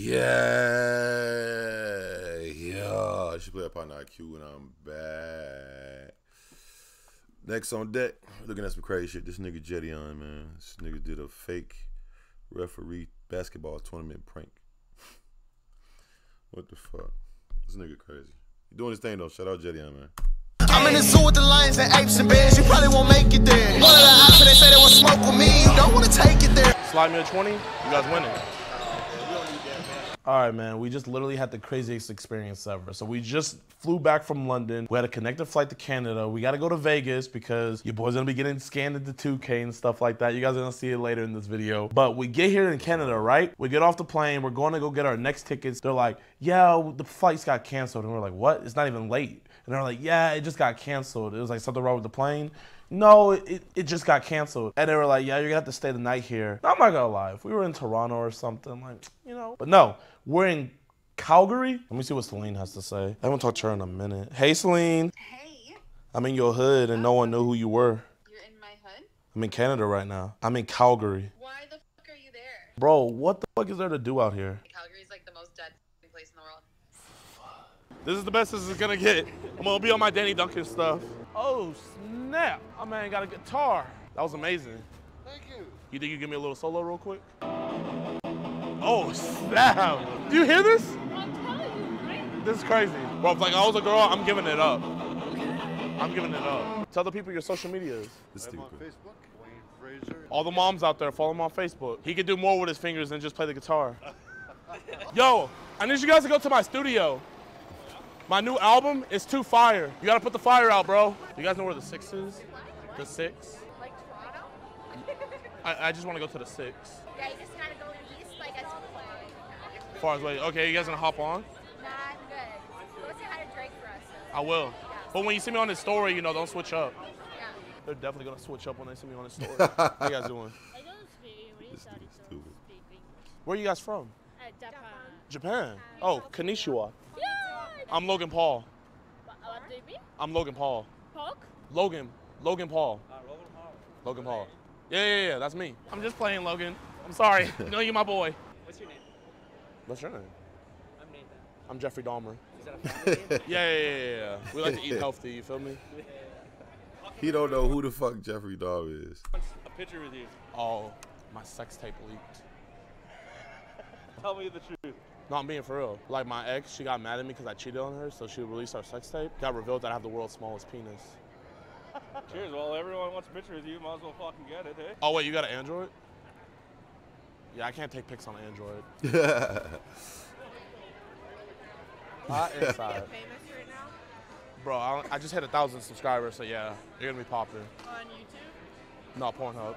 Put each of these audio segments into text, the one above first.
Yeah. She played a part in IQ, and I'm back. Next on deck, looking at some crazy shit. This nigga JiDion, man. This nigga did a fake referee basketball tournament prank. What the fuck? This nigga crazy. You doing his thing though. Shout out JiDion, man. I'm in the zoo with the lions and apes and bears. You probably won't make it there. One of the ops they say they will smoke with me. You don't want to take it there. Slide me a 20. You guys winning. All right, man, we just literally had the craziest experience ever. So we just flew back from London. We had a connected flight to Canada. We got to go to Vegas because your boy's going to be getting scanned into 2K and stuff like that. You guys are going to see it later in this video. But we get here in Canada, right? We get off the plane. We're going to go get our next tickets. They're like, yeah, the flights got canceled. And we're like, what? It's not even late. And they're like, yeah, it just got canceled. It was like something wrong with the plane. No, it just got canceled. And they were like, yeah, you're gonna have to stay the night here. I'm not gonna lie, if we were in Toronto or something, like, you know. But no, we're in Calgary. Let me see what Celine has to say. I haven't talked to her in a minute. Hey, Celine. Hey. I'm in your hood and no one knew who you were. You're in my hood? I'm in Canada right now. I'm in Calgary. Why the fuck are you there? Bro, what the fuck is there to do out here? Calgary's like the most dead place in the world. This is the best this is gonna get. I'm gonna be on my Danny Duncan stuff. Oh, snap. Oh, man, I got a guitar. That was amazing. Thank you. You think you give me a little solo real quick? Oh, snap. Do you hear this? I'm telling you, right? This is crazy. Bro, if like I was a girl, I'm giving it up. I'm giving it up. Tell the people your social media is. I'm on Facebook, Wayne Frazier. All the moms out there, follow him on Facebook. He could do more with his fingers than just play the guitar. Yo, I need you guys to go to my studio. My new album is too fire. You gotta put the fire out, bro. You guys know where the 6 is? The 6? Like Toronto? I just wanna go to the 6. Yeah, you just gotta go east, like as far as way. Okay, you guys gonna hop on? Nah, I'm good. Go say hi to Drake for us. I will. Yeah. But when you see me on his story, you know, don't switch up. Yeah. They're definitely gonna switch up when they see me on his story. What are you guys doing? I don't speak English. Where are you guys from? Japan. Japan? Oh, Konnichiwa. I'm Logan Paul. What do you mean? I'm Logan Paul. Hulk? Logan Paul. Logan Paul. Yeah, that's me. I'm just playing, Logan. I'm sorry. You know you're my boy. What's your name? What's your name? I'm Nathan. I'm Jeffrey Dahmer. Is that a family name? Yeah. We like to eat healthy, you feel me? Yeah. He don't know who the fuck Jeffrey Dahmer is. A picture with you. Oh, my sex tape leaked. Tell me the truth. No, I'm being for real. Like my ex, she got mad at me because I cheated on her, so she released our sex tape. Got revealed that I have the world's smallest penis. Cheers. Well, everyone wants a picture with you. Might as well fucking get it, eh? Oh, wait, you got an Android? Yeah, I can't take pics on Android. Hot inside. Bro, I just hit 1,000 subscribers, so yeah, you're gonna be popping. On YouTube? No, Pornhub. Oh,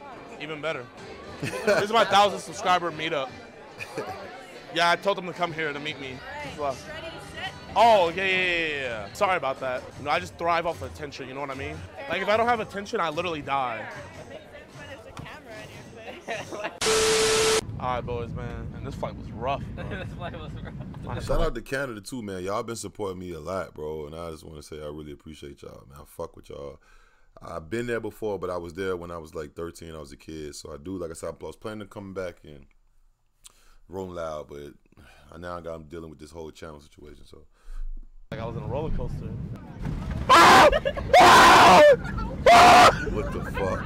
fuck. Even better. This is my 1,000 subscriber meetup. Yeah, I told them to come here to meet me. Right. Oh, yeah. Sorry about that. You know, I just thrive off of attention, you know what I mean? Like, if I don't have attention, I literally die. Yeah. It makes sense when there's a camera in your face. All right, boys, man. And this flight was rough, bro. This flight was rough. Shout out to Canada, too, man. Y'all been supporting me a lot, bro. And I just want to say I really appreciate y'all, man. I fuck with y'all. I've been there before, but I was there when I was, like, 13. I was a kid. So I do, like I said, I was planning to come back and rolling loud, but I'm dealing with this whole channel situation, so. Like I was in a roller coaster. What the fuck?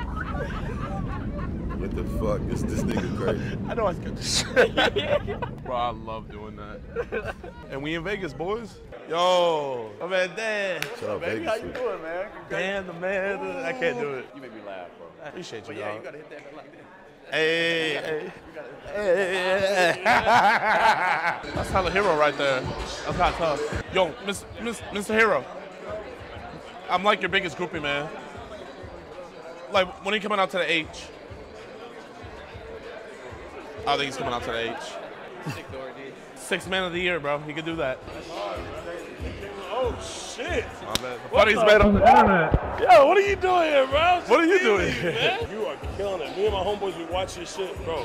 What the fuck? This nigga crazy. I know I scared the shit. Bro, I love doing that. And we in Vegas, boys. Yo. Oh, man, damn. Shout out Vegas, how you doing, man? Damn, the man. Ooh. I can't do it. You make me laugh, bro. Appreciate you, yeah, you gotta hit that like that. Hey, hey. That's Tyler Hero right there. That's not tough. Yo, Mr. Hero. I'm like your biggest groupie, man. Like, when are you coming out to the H? I think he's coming out to the H. 6th man of the year, bro. He could do that. Oh, shit. Buddy's made on the internet. Yo, what are you doing here, bro? What are you doing here? You are killing it. Me and my homeboys, we watch your shit, bro.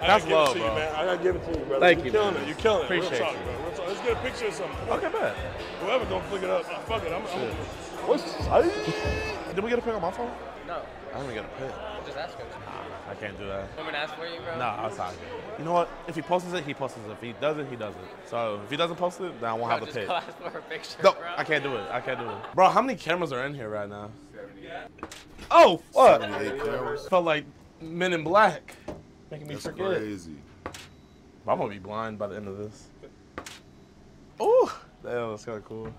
That's love, bro. I gotta give it to you, brother. Thank you, man. You're killing it. Appreciate it. Real talk. Let's get a picture of something. Okay, man. Whoever don't flick it up, fuck it. I'm. What's up? Did we get a pic on my phone? No. I don't even gotta pay it. Just ask him. Nah, I can't do that. You want me to ask for you, bro? Nah, outside. You know what? If he posts it, he posts it. If he doesn't, he doesn't. So if he doesn't post it, then I won't have to pay. Just ask for a picture, no, bro. I can't do it. I can't do it. Bro, how many cameras are in here right now? 78. Oh, fuck. 78 cameras. Felt like Men in Black. Making me forget. That's crazy. I'm gonna be blind by the end of this. Oh, that's kind of cool.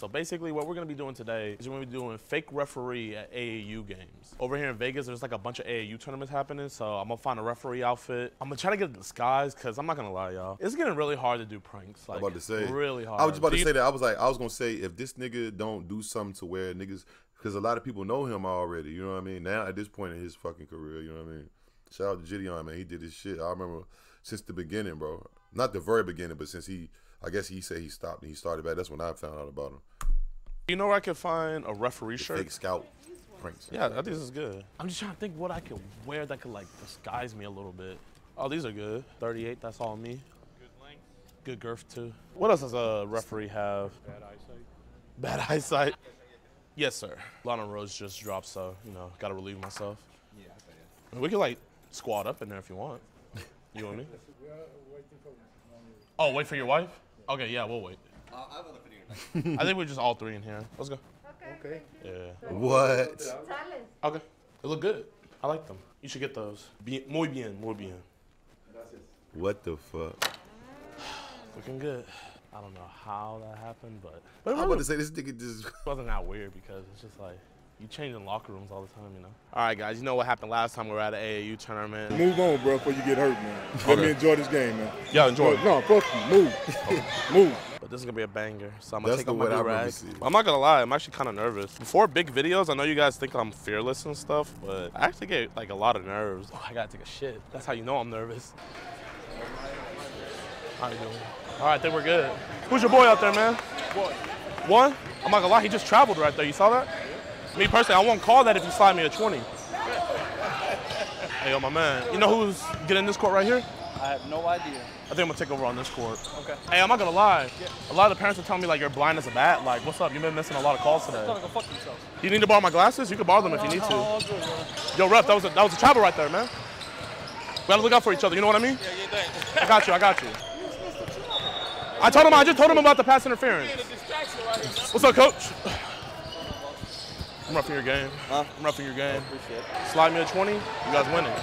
So basically what we're gonna be doing today is we're gonna be doing fake referee at AAU games. Over here in Vegas, there's like a bunch of AAU tournaments happening, so I'm gonna find a referee outfit. I'm gonna try to get disguised, because I'm not gonna lie, y'all. It's getting really hard to do pranks. Like, I'm about to say, really hard. I was just about to say that. I was like, I was gonna say, if this nigga don't do something to where niggas, because a lot of people know him already, you know what I mean? Now, at this point in his fucking career, you know what I mean? Shout out to JiDion, man. He did his shit. I remember since the beginning, bro. Not the very beginning, but since he, I guess he said he stopped and he started back. That's when I found out about him. You know where I could find a referee shirt? Big scout. Pranks. Yeah, I think this is good. I'm just trying to think what I could wear that could like disguise me a little bit. Oh, these are good. 38, that's all me. Good length. Good girth too. What else does a referee have? Bad eyesight. Bad eyesight. Yes, sir. Lana Rose just dropped, so, you know, gotta relieve myself. Yeah, I think it. We could like squat up in there if you want. You want me? Oh, wait for your wife? Okay, yeah, we'll wait. I have another video. I think we're just all three in here. Let's go. Okay. Yeah. What? Okay. They look good. I like them. You should get those. Muy bien, muy bien. What the fuck? Looking good. I don't know how that happened, but I'm about to say this nigga just wasn't that weird, because it's just like you changing locker rooms all the time, you know. All right, guys, you know what happened last time we were at an AAU tournament. Move on, bro, before you get hurt, man. Okay. Let me enjoy this game, man. Yeah, enjoy. No, fuck you. Move, okay. Move. But this is gonna be a banger, so I'm gonna take off my do-rag. I'm not gonna lie, I'm actually kind of nervous. Before big videos, I know you guys think I'm fearless and stuff, but I actually get like a lot of nerves. Oh, I gotta take a shit. That's how you know I'm nervous. How you doing? All right, I think we're good. Who's your boy out there, man? Boy. One? I'm not gonna lie, he just traveled right there. You saw that? Me personally, I won't call that if you slide me a 20. Hey, yo, my man. You know who's getting this court right here? I have no idea. I think I'm gonna take over on this court. Okay. Hey, I'm not gonna lie. Yeah. A lot of the parents are telling me like you're blind as a bat. Like, what's up? You've been missing a lot of calls today. Go fuck themselves. You need to borrow my glasses? You can borrow them if you need to. Good, yo, ref, that was a travel right there, man. We gotta look out for each other. You know what I mean? Yeah, you think. I got you. I just told him about the pass interference. What's up, coach? I'm roughing your game. Huh? I'm roughing your game. Slide me a 20, you guys winning. We don't need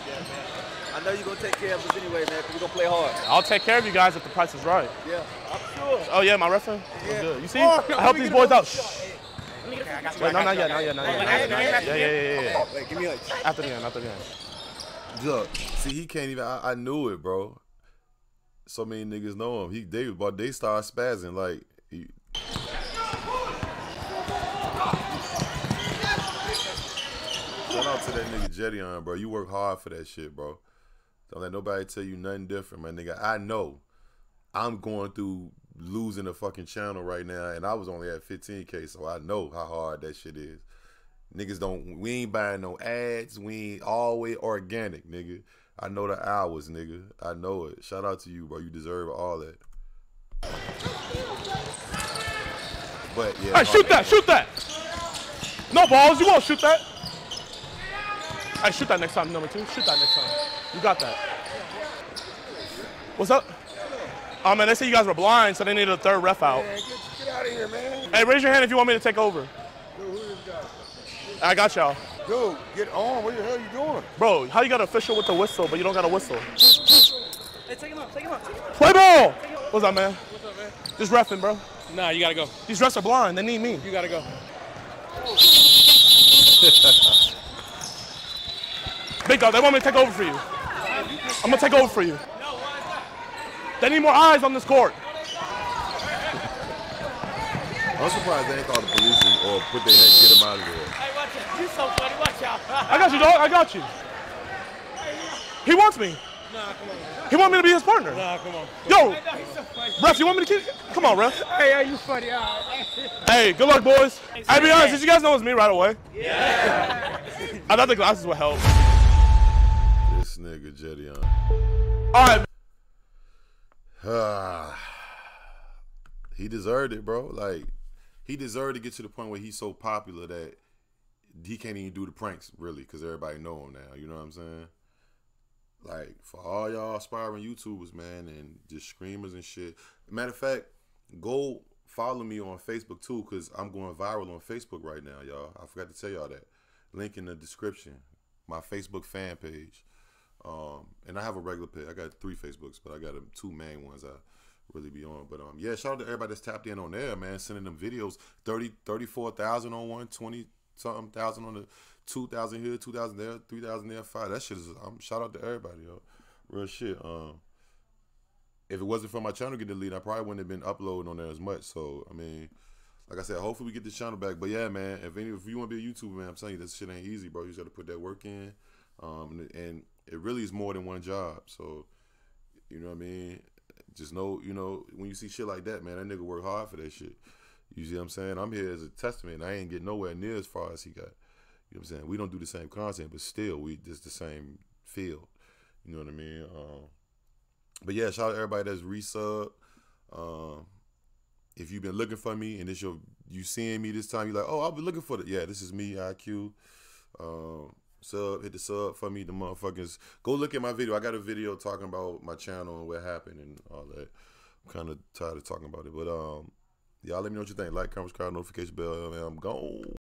that, man. I know you're gonna take care of us anyway, man, because we're gonna play hard. I'll take care of you guys if the price is right. Yeah, I'm sure. Oh yeah, my referee? Yeah. Good. You see? Oh, I help these boys out. Wait, no, not yet. Yeah. Wait, give me like after the end. Look, see, he can't even, I knew it, bro. So many niggas know him. They start spazzing like. Shout out to that nigga JiDion, bro. You work hard for that shit, bro. Don't let nobody tell you nothing different, my nigga. I know. I'm going through losing the fucking channel right now, and I was only at 15K, so I know how hard that shit is. Niggas don't. We ain't buying no ads. We ain't always organic, nigga. I know the hours, nigga. I know it. Shout out to you, bro. You deserve all that. But yeah. Hey, shoot that. No balls, you won't shoot that. Hey, shoot that next time, number two. Shoot that next time. You got that. What's up? Oh man, they say you guys were blind, so they needed a third ref out. Man, get out of here, man. Hey, raise your hand if you want me to take over. Dude, who is this guy? I got y'all. Dude, get on. What the hell are you doing? Bro, how you got an official with the whistle, but you don't got a whistle? Hey, take him up. Play ball! What's up, man? Just reffing, bro. Nah, you gotta go. These refs are blind. They need me. You gotta go. Big dog, they want me to take over for you. I'm gonna take over for you. They need more eyes on this court. I'm surprised they ain't called the police or put their head, get them out of there. Hey, watch it. You so funny. Watch out. I got you, dog. I got you. He wants me. Nah, come on. He wants me to be his partner. Nah, come on. Yo, hey, no, he's so funny. Ref, you want me to keep? Come on, ref. Hey, are you funny? Right. Hey, good luck, boys. Hey, I'll be honest. Did you guys know it was me right away? Yeah. I thought the glasses would help. This nigga JiDion. All right. He deserved it, bro. Like. He deserved to get to the point where he's so popular that he can't even do the pranks, really, because everybody know him now. You know what I'm saying? Like, for all y'all aspiring YouTubers, man, and just screamers and shit. Matter of fact, go follow me on Facebook, too, because I'm going viral on Facebook right now, y'all. I forgot to tell y'all that. Link in the description. My Facebook fan page. And I have a regular page. I got 3 Facebooks, but I got two main ones I really be on. But yeah, shout out to everybody that's tapped in on there, man, sending them videos. 34,000 on one, 20-something thousand on the 2,000 here, 2,000 there, 3,000 there, 5. That shit is, shout out to everybody, yo. Real shit. If it wasn't for my channel getting deleted, I probably wouldn't have been uploading on there as much. So, I mean, like I said, hopefully we get this channel back. But yeah, man, if you want to be a YouTuber, man, I'm telling you, this shit ain't easy, bro. You just got to put that work in. And it really is more than one job. So, you know what I mean? Just know, you know, when you see shit like that, man, that nigga work hard for that shit. You see what I'm saying? I'm here as a testament. I ain't getting nowhere near as far as he got. You know what I'm saying? We don't do the same content, but still, we just the same field. You know what I mean? But yeah, shout out to everybody that's resub. If you've been looking for me and it's you seeing me this time, you're like, oh, I've been looking for it. Yeah, this is me, IQ. Sub, hit the sub for me, the motherfuckers. Go look at my video. I got a video talking about my channel and what happened and all that. I'm kind of tired of talking about it. But y'all let me know what you think. Like, comment, subscribe, notification bell. Man, I'm gone.